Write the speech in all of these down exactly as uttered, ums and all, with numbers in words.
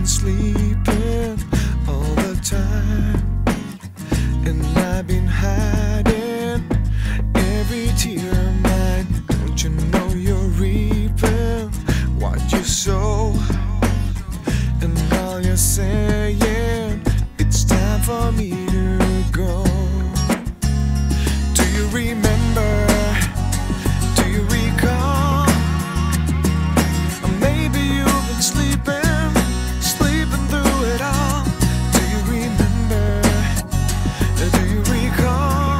been sleeping all the time, and I've been hiding every tear of mine. Don't you know you're reaping what you sow? And all you're saying, it's time for me to go. Do you remember? Do you recall? Or maybe you've been sleeping, sleeping through it all. Do you remember? Do you recall?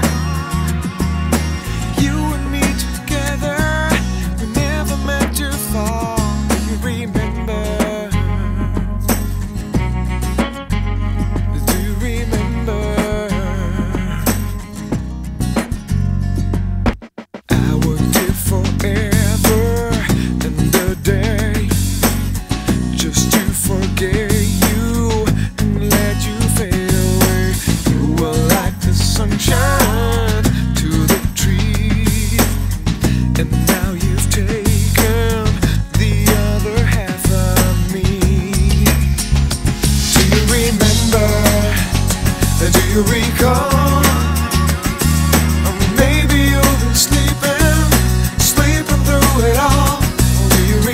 You and me together, we never meant to fall. Do you remember? Do you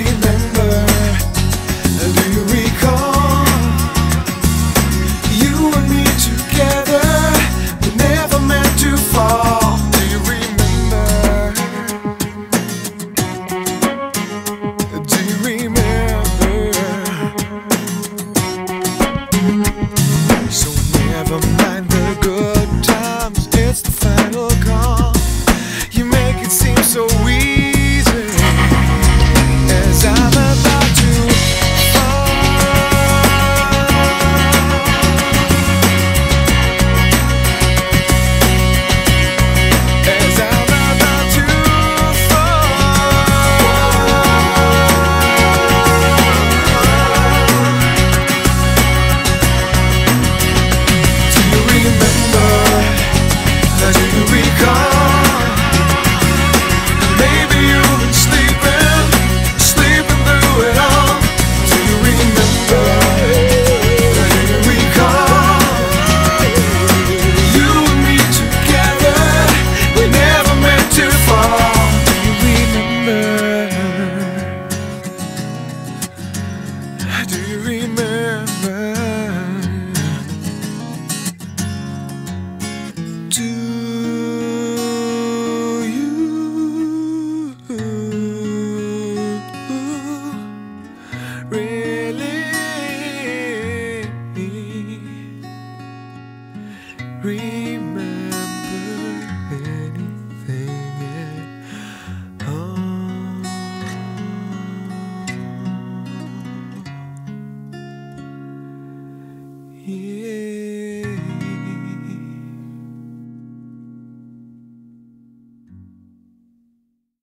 remember? So never mind the good times, it's the final call. You make it seem so easy as I'm about to fall. As I'm about to yeah.